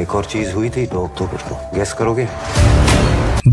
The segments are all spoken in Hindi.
एक और चीज हुई थी तो अक्टूबर को, गैस करोगे?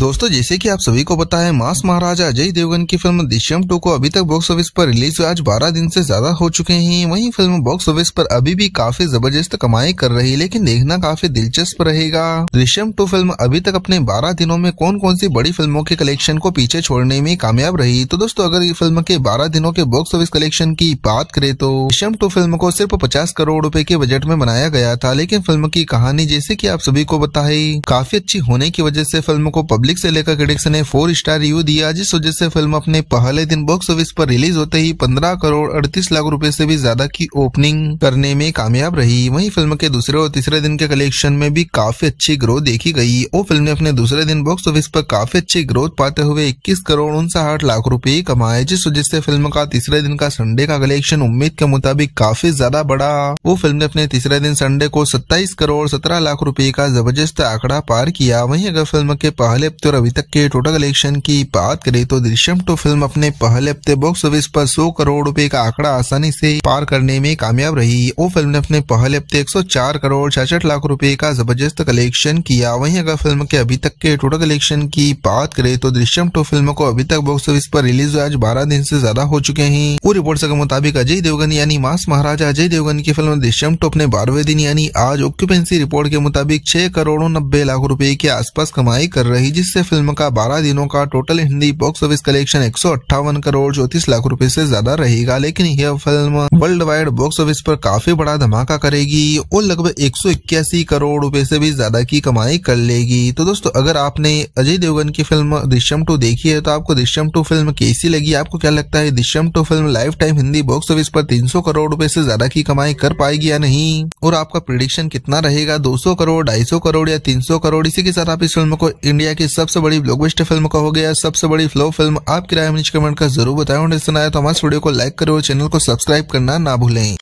दोस्तों जैसे कि आप सभी को पता है, मास महाराजा अजय देवगन की फिल्म दृश्यम 2 को अभी तक बॉक्स ऑफिस पर रिलीज आज 12 दिन से ज्यादा हो चुके हैं। वहीं फिल्म बॉक्स ऑफिस पर अभी भी काफी जबरदस्त कमाई कर रही है, लेकिन देखना काफी दिलचस्प रहेगा। दृश्यम 2 फिल्म अभी तक अपने 12 दिनों में कौन कौन सी बड़ी फिल्मों के कलेक्शन को पीछे छोड़ने में कामयाब रही। तो दोस्तों अगर फिल्म के 12 दिनों के बॉक्स ऑफिस कलेक्शन की बात करें तो दृश्यम 2 फिल्म को सिर्फ 50 करोड़ रूपए के बजट में बनाया गया था, लेकिन फिल्म की कहानी जैसे की आप सभी को पता है काफी अच्छी होने की वजह से फिल्म को पब्लिक से लेकर क्रिटिक्स ने 4 स्टार रिव्यू दिया, जिस वजह से फिल्म अपने पहले दिन बॉक्स ऑफिस पर रिलीज होते ही 15 करोड़ 38 लाख रुपए से भी ज्यादा की ओपनिंग करने में कामयाब रही। वहीं फिल्म के दूसरे और तीसरे दिन के कलेक्शन में भी काफी अच्छी ग्रोथ देखी गई और फिल्म ने अपने दूसरे दिन बॉक्स ऑफिस पर काफी अच्छी ग्रोथ पाते हुए 21 करोड़ 59 लाख रूपये कमाए, जिस वजह से फिल्म का तीसरे दिन का संडे का कलेक्शन उम्मीद के मुताबिक काफी ज्यादा बढ़ा। वो फिल्म ने अपने तीसरे दिन संडे को 27 करोड़ 17 लाख रूपये का जबरदस्त आंकड़ा पार किया। वहीं अगर फिल्म के पहले हफ्ते और अभी तक के टोटल कलेक्शन की बात करें तो दृश्यम 2 फिल्म अपने पहले हफ्ते बॉक्स ऑफिस पर 100 करोड़ रुपए का आंकड़ा आसानी से पार करने में कामयाब रही और फिल्म ने अपने पहले हफ्ते 104 करोड़ 66 लाख रुपए का जबरदस्त कलेक्शन किया। वहीं अगर फिल्म के अभी तक के टोटल कलेक्शन की बात करें तो दृश्यम 2 फिल्म को अभी तक बॉक्स ऑफिस पर रिलीज आज 12 दिन से ज्यादा हो चुके हैं। वो रिपोर्ट के मुताबिक अजय देवगन यानी मास महाराजा अजय देवगन की फिल्म दृश्यम 2 अपने 12वें दिन यानी आज ऑक्यूपेंसी रिपोर्ट के मुताबिक 6 करोड़ 90 लाख रूपये के आसपास कमाई कर रही, जिससे फिल्म का 12 दिनों का total Hindi box office collection 158 crore 34 lakh रुपए से ज्यादा रहेगा। लेकिन यह film world wide box office पर काफी बड़ा धमाका करेगी और लगभग 181 करोड़ रुपए से भी ज्यादा की कमाई कर लेगी। तो दोस्तों अगर आपने अजय देवगन की फिल्म दृश्यम 2 देखी है तो आपको दृश्यम 2 फिल्म कैसी लगी? आपको क्या लगता है Drishyam 2 film life time Hindi box office पर 300 करोड़ रूपये से ज्यादा की कमाई कर पाएगी या नहीं? और आपका प्रेडिक्शन कितना रहेगा, 200 करोड़ 250 करोड़ या 300 करोड़? इसी के साथ आप इस फिल्म को इंडिया की सबसे बड़ी ब्लॉकबस्टर फिल्म कहोगे या सबसे बड़ी फ्लॉप फिल्म? आपकी राय नीचे कमेंट कर जरूर बताएं। और इससे आया तो हमारे वीडियो को लाइक करें और चैनल को सब्सक्राइब करना ना भूलें।